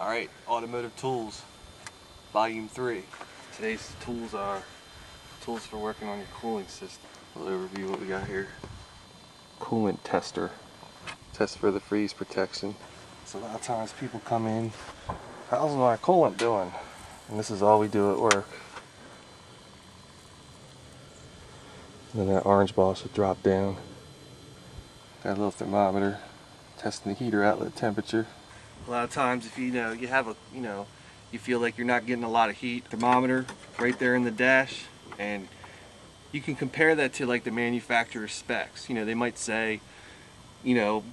All right, automotive tools, volume 3. Today's tools are tools for working on your cooling system. We'll overview what we got here. Coolant tester. Test for the freeze protection. So a lot of times people come in, how's my coolant doing? And this is all we do at work. And then that orange ball should drop down. Got a little thermometer, testing the heater outlet temperature. A lot of times if you feel like you're not getting a lot of heat, thermometer right there in the dash, and you can compare that to like the manufacturer's specs. You know, they might say, you know,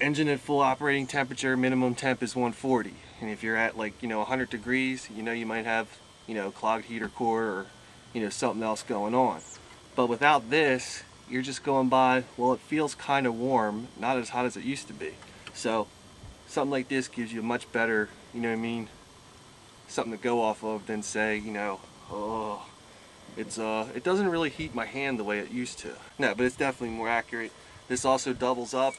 engine at full operating temperature, minimum temp is 140. And if you're at like, you know, 100 degrees, you know, you might have, you know, clogged heater core or, you know, something else going on. But without this, you're just going by, well, it feels kind of warm, not as hot as it used to be. So something like this gives you a much better, you know what I mean, something to go off of than say, you know, oh, it's it doesn't really heat my hand the way it used to. No, but it's definitely more accurate. This also doubles up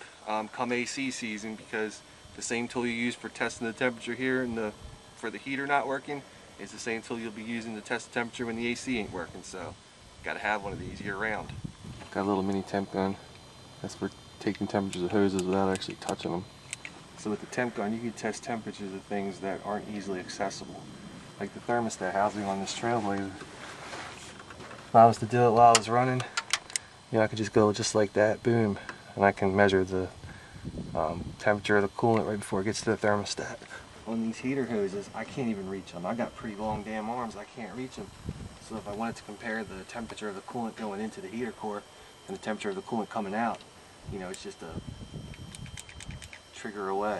come AC season, because the same tool you use for testing the temperature here and for the heater not working is the same tool you'll be using to test the temperature when the AC ain't working. So gotta have one of these year round. Got a little mini temp gun. That's for taking temperatures of hoses without actually touching them. So with the temp gun, you can test temperatures of things that aren't easily accessible, like the thermostat housing on this Trailblazer. If I was to do it while I was running, you know, I could just go just like that, boom, and I can measure the temperature of the coolant right before it gets to the thermostat. On these heater hoses, I can't even reach them. I got pretty long damn arms, I can't reach them. So if I wanted to compare the temperature of the coolant going into the heater core and the temperature of the coolant coming out, you know, it's just a trigger away.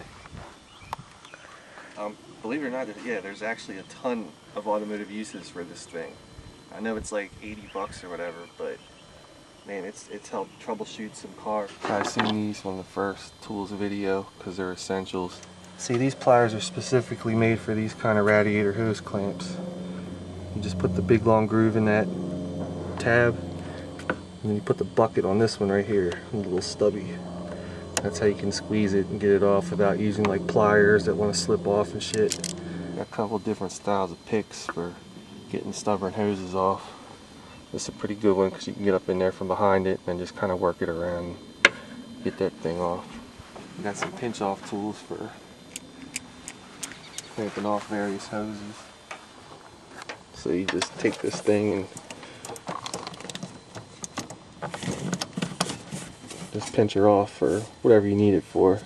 Believe it or not, yeah, there's actually a ton of automotive uses for this thing. I know it's like 80 bucks or whatever, but man, it's helped troubleshoot some cars. I've seen these on the first tools video because they're essentials. See, these pliers are specifically made for these kind of radiator hose clamps. You just put the big long groove in that tab, and then you put the bucket on this one right here, a little stubby. That's how you can squeeze it and get it off without using like pliers that want to slip off and shit. Got a couple different styles of picks for getting stubborn hoses off. This is a pretty good one because you can get up in there from behind it and just kind of work it around and get that thing off. We got some pinch off tools for clamping off various hoses. So you just take this thing and just pinch her off for whatever you need it for.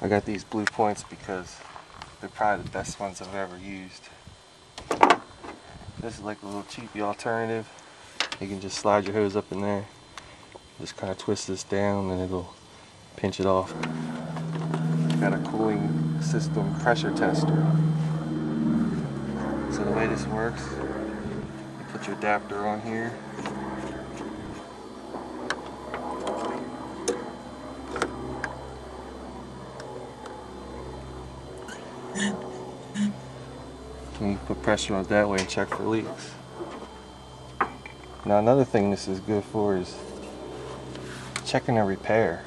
I got these blue points because they're probably the best ones I've ever used. This is like a little cheapy alternative. You can just slide your hose up in there, just kind of twist this down and it'll pinch it off. Got a cooling system pressure tester. So the way this works, you put your adapter on here. And you put pressure on it that way and check for leaks. Now another thing this is good for is checking a repair.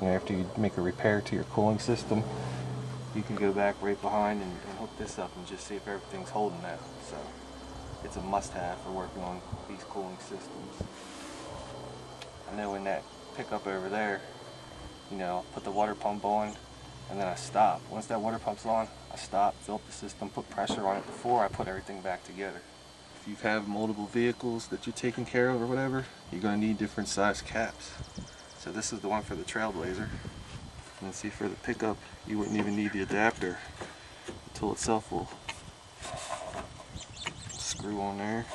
You know, after you make a repair to your cooling system, you can go back right behind and hook this up and just see if everything's holding that. So it's a must-have for working on these cooling systems. I know in that pickup over there, you know, put the water pump on, and then I stop. Once that water pump's on, I stop, fill up the system, put pressure on it before I put everything back together. If you have multiple vehicles that you're taking care of or whatever, you're going to need different size caps. So this is the one for the Trailblazer. And see, for the pickup, you wouldn't even need the adapter. The tool itself will screw on there.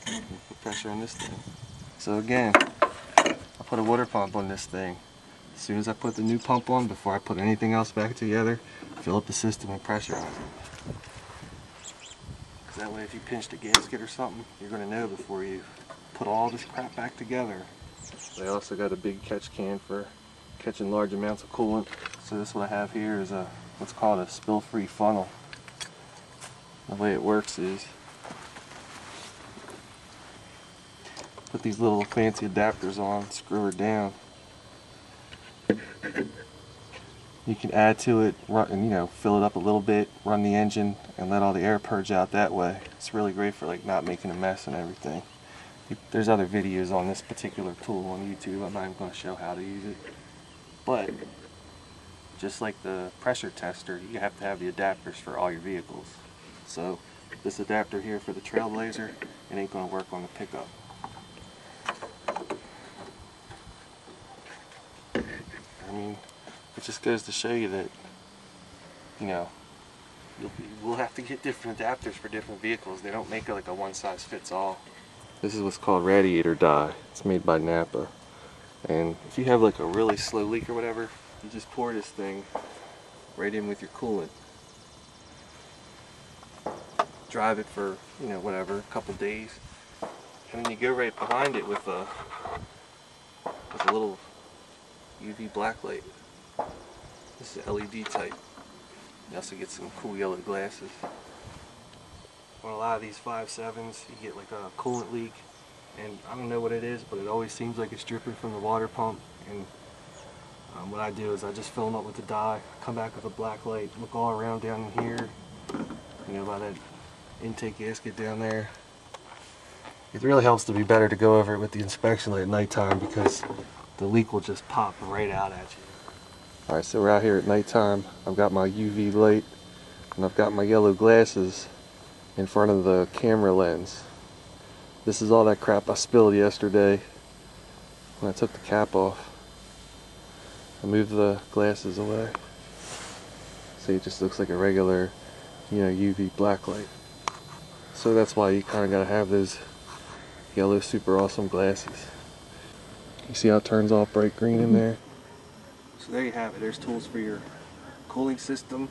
Put pressure on this thing. So again, I put a water pump on this thing. As soon as I put the new pump on, before I put anything else back together, fill up the system and pressurize it. Because that way, if you pinch the gasket or something, you're going to know before you put all this crap back together. They also got a big catch can for catching large amounts of coolant. So this what I have here is a what's called a spill-free funnel. The way it works is, put these little fancy adapters on, screw her down, You can add to it, and fill it up a little bit, run the engine, and let all the air purge out that way. It's really great for like not making a mess and everything. There's other videos on this particular tool on YouTube. I'm not even going to show how to use it. But just like the pressure tester, you have to have the adapters for all your vehicles. So this adapter here for the Trailblazer, it ain't going to work on the pickup. It just goes to show you that, we'll have to get different adapters for different vehicles. They don't make it like a one-size-fits-all. This is what's called radiator dye. It's made by Napa. And if you have like a really slow leak or whatever, you just pour this thing right in with your coolant. Drive it for, whatever, a couple days. And then you go right behind it with a little UV black light. This is LED type. You also get some cool yellow glasses. On a lot of these 5.7s, you get like a coolant leak, and I don't know what it is, but it always seems like it's dripping from the water pump. And what I do is I just fill them up with the dye, come back with a black light, look all around down here, by that intake gasket down there. It really helps to be better to go over it with the inspection light at nighttime, because the leak will just pop right out at you. Alright, so we're out here at nighttime. I've got my UV light and I've got my yellow glasses in front of the camera lens. This is all that crap I spilled yesterday when I took the cap off. I moved the glasses away. See, it just looks like a regular, UV black light. So that's why you kind of got to have those yellow super awesome glasses. You see how it turns off bright green in there? So there you have it. There's tools for your cooling system.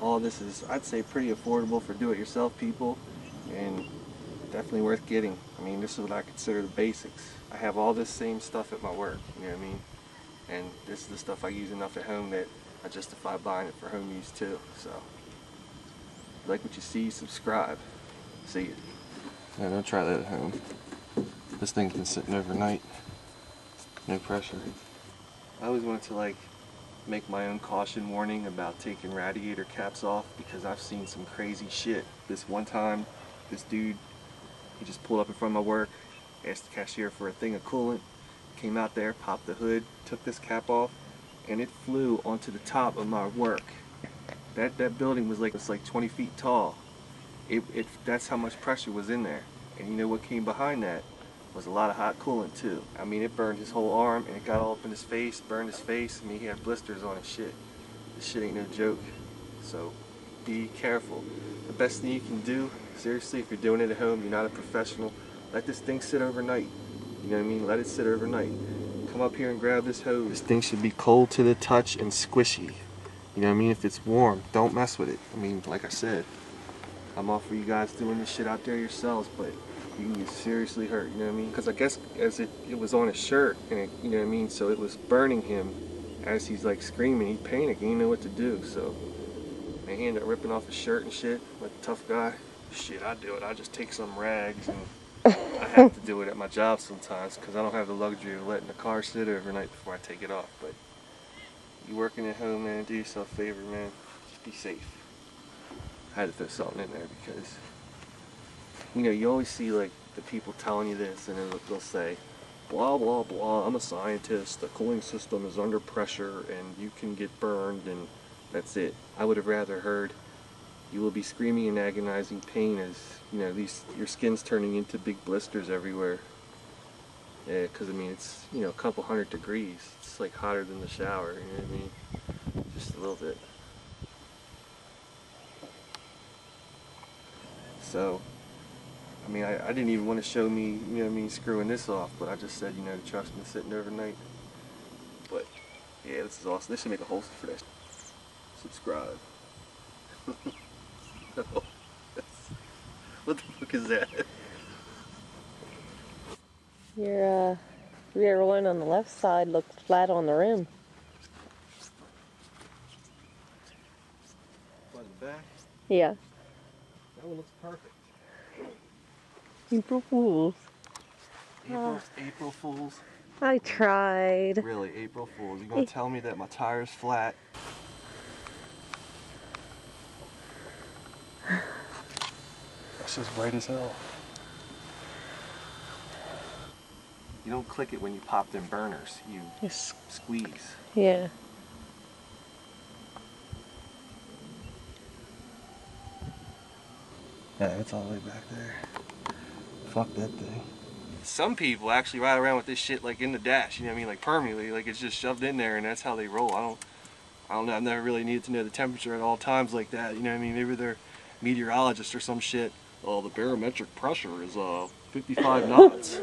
All this is, I'd say, pretty affordable for do-it-yourself people, and definitely worth getting. I mean, this is what I consider the basics. I have all this same stuff at my work, and this is the stuff I use enough at home that I justify buying it for home use too. So if you like what you see, subscribe. See you. Yeah, don't try that at home. This thing's been sitting overnight. No pressure. I always wanted to make my own caution warning about taking radiator caps off, because I've seen some crazy shit. This one time, this dude, he just pulled up in front of my work, asked the cashier for a thing of coolant, came out there, popped the hood, took this cap off, and it flew onto the top of my work. That building was like 20 feet tall. That's how much pressure was in there. And you know what came behind that? Was a lot of hot coolant too. I mean, it burned his whole arm, and it got all up in his face, burned his face. I mean, he had blisters on his shit. This shit ain't no joke. So be careful. The best thing you can do, seriously, if you're doing it at home, you're not a professional, let this thing sit overnight. You know what I mean? Let it sit overnight. Come up here and grab this hose. This thing should be cold to the touch and squishy. You know what I mean? If it's warm, don't mess with it. I mean, like I said, I'm all for you guys doing this shit out there yourselves, but you can get seriously hurt, you know what I mean? Because I guess as it was on his shirt, and it, you know what I mean? So it was burning him as he's screaming. He panicked, he didn't know what to do. So they ended up ripping off his shirt and shit, like a tough guy. Shit, I do it. I just take some rags, and I have to do it at my job sometimes because I don't have the luxury of letting the car sit overnight before I take it off. But you working at home, man, do yourself a favor, man. Just be safe. I had to throw something in there because, you always see the people telling you this, and then they'll say, blah, blah, blah, I'm a scientist, the cooling system is under pressure and you can get burned, and that's it. I would have rather heard, you will be screaming in agonizing pain as, your skin's turning into big blisters everywhere. Yeah, because I mean, it's, a couple hundred degrees. It's hotter than the shower, you know what I mean? Just a little bit. So, I mean, I didn't even want to show me, screwing this off, but I just said, the truck's been sitting overnight. But, yeah, this is awesome. This should make a holster for this. Subscribe. No. What the fuck is that? Your rear one on the left side looked flat on the rim. On the back? Yeah. That one looks perfect. April Fools. April Fools. I tried. Really, April Fools. You're going to tell me that my tire's flat. It's just bright as hell. You don't click it when you pop them burners. You squeeze. Yeah. Yeah, it's all the way back there. Fuck that thing. Some people actually ride around with this shit like in the dash, you know what I mean? Like permanently, like it's just shoved in there and that's how they roll. I don't know, I've never really needed to know the temperature at all times like that, you know what I mean? Maybe they're meteorologists or some shit. Oh, the barometric pressure is 55 knots.